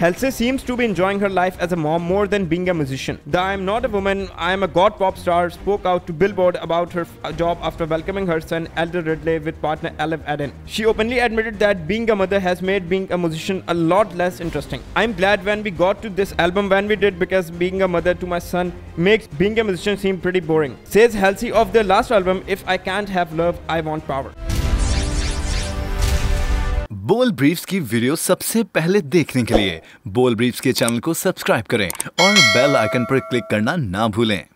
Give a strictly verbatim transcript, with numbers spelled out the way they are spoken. Halsey seems to be enjoying her life as a mom more than being a musician. The "I am not a woman, I am a god" pop star spoke out to Billboard about her job after welcoming her son Elder Ridley with partner Alev Aydin. She openly admitted that being a mother has made being a musician a lot less interesting. "I'm glad when we got to this album when we did, because being a mother to my son makes being a musician seem pretty boring," says Halsey of their last album, If I Can't Have Love, I Want Power. बोल briefs की video सबसे पहले देखने के लिए बोल briefs के channel को सब्सक्राइब करें और बेल आइकन पर क्लिक करना ना भूलें।